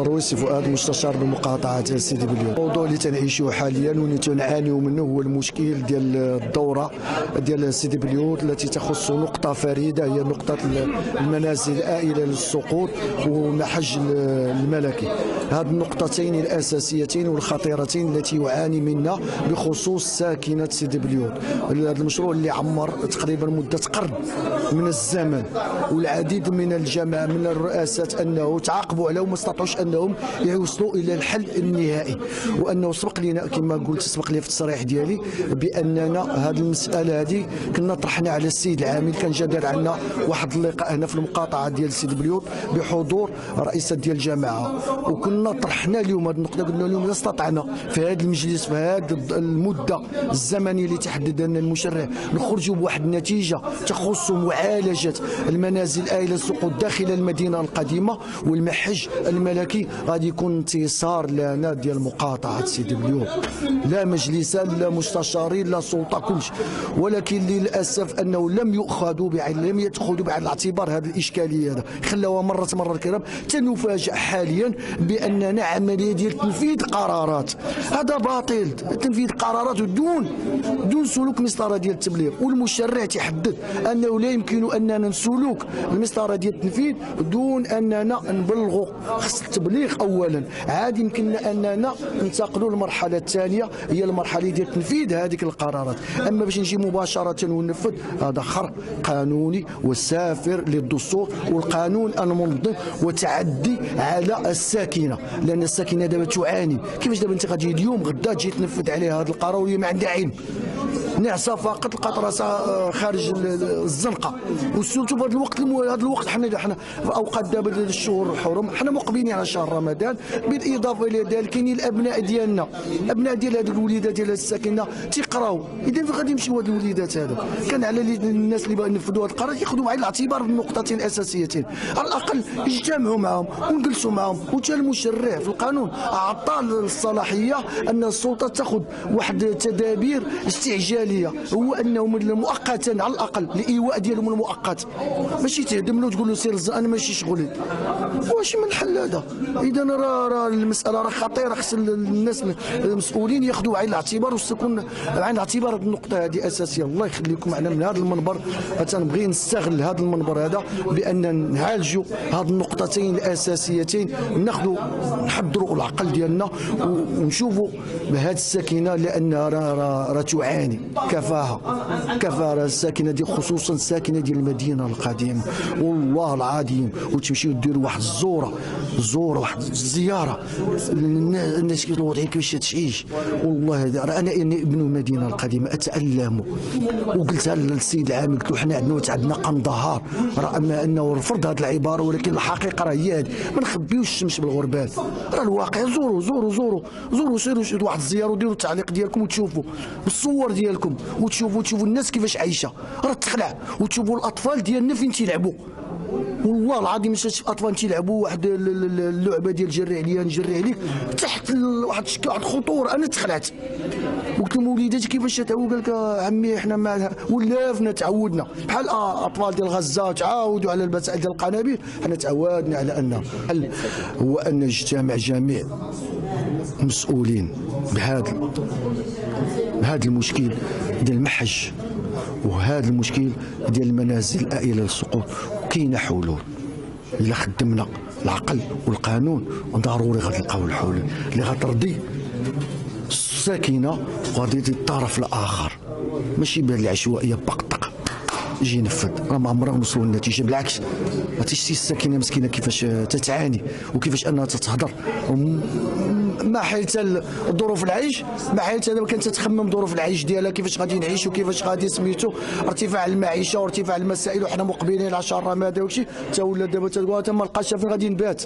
مروس فؤاد مستشار بالمقاطعه تاع سيدي بليوط. الموضوع اللي تنعيشوه حاليا واللي تنعانيو منه هو المشكل ديال الدوره ديال سيدي بليوط التي تخص نقطه فريده، هي نقطه المنازل الآئلة للسقوط ومحج الملكي. هذه النقطتين الاساسيتين والخطيرتين التي يعاني منها بخصوص ساكنه سيدي بليوط. هذا المشروع اللي عمر تقريبا مده قرن من الزمن، والعديد من الجماعه من الرؤساء انه تعاقبوا عليه وما استطاعوش انهم يوصلوا الى الحل النهائي، وانه سبق لنا كما قلت سبق لي في التصريح ديالي باننا هذه المساله هذه كنا طرحنا على السيد العامل، كان جا دار عندنا واحد اللقاء هنا في المقاطعه ديال سيدي بليوط بحضور رئيسه ديال الجماعه، وكنا طرحنا اليوم هذه النقطه، قلنا اليوم اذا استطعنا في هذا المجلس في هذه المده الزمنيه اللي تحدد لنا المشرع نخرجوا بواحد النتيجه تخص معالجه المنازل الآئلة للسقوط داخل المدينه القديمه والمحج الملكي، غادي يكون انتصار لنا ديال مقاطعه سيدي بليوط. لا مجلسان لا مستشارين لا سلطه كلش، ولكن للاسف انه لم يتخذوا بعين الاعتبار هذه الاشكاليه، هذا خلاوها مرة الكرام. تنفاجئ حاليا باننا عمليه ديال تنفيذ قرارات، هذا باطل، تنفيذ قرارات دون سلوك مسطره ديال التبليغ، والمشرع تحدد انه لا يمكن اننا نسلوك المسطره ديال التنفيذ دون اننا نبلغوا، خص التبليغ اولا، عاد يمكننا اننا ننتقلوا للمرحله الثانيه هي المرحله ديال تنفيذ هذيك القرارات، اما باش نجي مباشره وننفذ هذا خرق قانوني وسافر للدستور والقانون المنظم وتعدي على الساكنه، لان الساكنه دابا تعاني. كيفاش دابا انت غادي اليوم غدا تجي تنفذ عليها هذا القرار وهي ما عندها علم، نعسه فقط لقات راسها خارج الزنقه، وسولتو بهذا الوقت حنا في اوقات دابا الشهور الحرم، حنا مقبلين على شهر رمضان، بالاضافه الى ذلك كاينين الابناء ديالنا، الابناء ديال هذه الوليدات ديال الساكنه تيقراو، اذا فين غادي يمشيو هاد الوليدات هذا؟ كان على الناس اللي باغيين ينفذوا هذا القرار ياخذوا بعين الاعتبار النقطتين الاساسيتين، على الاقل اجتمعوا معهم ونجلسوا معهم، وتا المشرع في القانون اعطى الصلاحيه ان السلطه تاخذ واحد التدابير استعجاليه، هو انه مؤقتا على الاقل الايواء ديالهم المؤقت، ماشي تهدم له وتقول له سير انا ماشي شغلي، واش من حل هذا؟ اذا راه المساله راه خطيره، خص الناس المسؤولين ياخذوا بعين الاعتبار وتكون بعين الاعتبار هذه النقطه هذه اساسيه. الله يخليكم، انا من هذا المنبر تنبغي نستغل هذا المنبر هذا بان نعالجوا هذه النقطتين الاساسيتين، ناخذوا نحضروا العقل ديالنا ونشوفوا بهذه الساكنه، لانها راه تعاني كفاها الساكنه دي، خصوصا الساكنه ديال المدينه القديمه، والله العظيم وتمشيو ديروا واحد الزوره واحد الزياره الناس كيتوضعين كيفاش تعيش. والله انا ابن المدينه القديمه اتالم، وقلتها للسيد العامل قلت له حنا عندنا قندهار، رغم انه رفض هذه العباره ولكن الحقيقه راه هي هذه، ما نخبيوش الشمس بالغربال، راه الواقع. زوروا سيروا واحد الزياره وديروا التعليق ديالكم وتشوفوا الصور ديالكم وتشوفوا الناس كيفاش عايشه، راه تخلع، وتشوفوا الاطفال ديالنا فين تيلعبوا، والله العظيم شفت الاطفال تيلعبوا واحد اللعبه ديال جري عليا نجري عليك تحت واحد الشكل واحد الخطور. انا تخلعت قلت لهم وليداتي كيفاش تعاودوا، قال لك عمي حنا ما ولافنا تعودنا بحال الاطفال ديال غزه تعاودوا على البساء ديال القنابير، حنا تعودنا على ان هو ان نجتمع جميع مسؤولين بهذا المشكل ديال المحج وهذا المشكل ديال المنازل الآئلة للسقوط، كاينه حلول إلا خدمنا العقل والقانون، ضروري غتلقاو الحلول اللي غترضي الساكنة وغادي الطرف الآخر، ماشي بهذه العشوائية بقطق يجي ينفذ، راه ما عمرنا نوصلوا للنتيجه. بالعكس غتشتي الساكنه مسكينه كيفاش تتعاني وكيفاش انها تتهضر ما حيت ظروف العيش، ما حيت انا كانت تتخمم ظروف العيش ديالها كيفاش غادي نعيش وكيفاش غادي سميتو ارتفاع المعيشه وارتفاع المسائل، وحنا مقبلين على شهر رمضان وداكشي، حتى ولا دابا تقول تما لقاش فين غادي نبات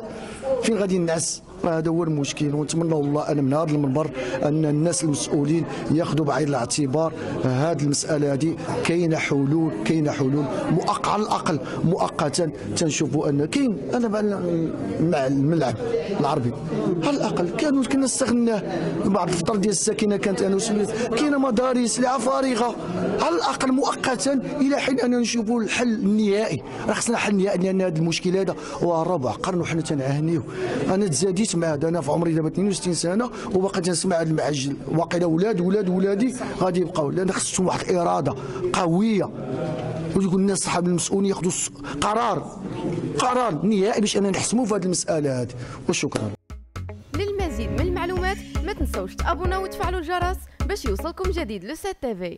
فين غادي نعس. هذا هو المشكل. ونتمنى والله انا من هذا المنبر ان الناس المسؤولين ياخذوا بعين الاعتبار هذه المساله هذه. كاينه حلول، كاينه حلول على الاقل مؤقتا. تنشوفوا ان كاين انا مع الملعب العربي على الاقل كنا استغناه بعض الفتره ديال الساكنه كانت انا وسميت كاينه مدارس اللي فارغه على الاقل مؤقتا الى حين اننا نشوفوا الحل النهائي. راه خصنا حل نهائي لان هذا المشكل هذا ربع قرن وحنا تنعانيو. انا تزاديت مع هذا، انا في عمري دابا 62 سنه وباقي تنسمع هذا المعجل. واقيلا ولاد ولاد ولادي غادي يبقاو، لان خصهم واحد الاراده قويه ويقول الناس صحاب المسؤولين ياخذوا قرار نهائي باش انا نحسموا في هذه المساله هذه. وشكرا. للمزيد من المعلومات ما تنساوش تابوناو وتفعلوا الجرس باش يوصلكم جديد لو 7 تي في.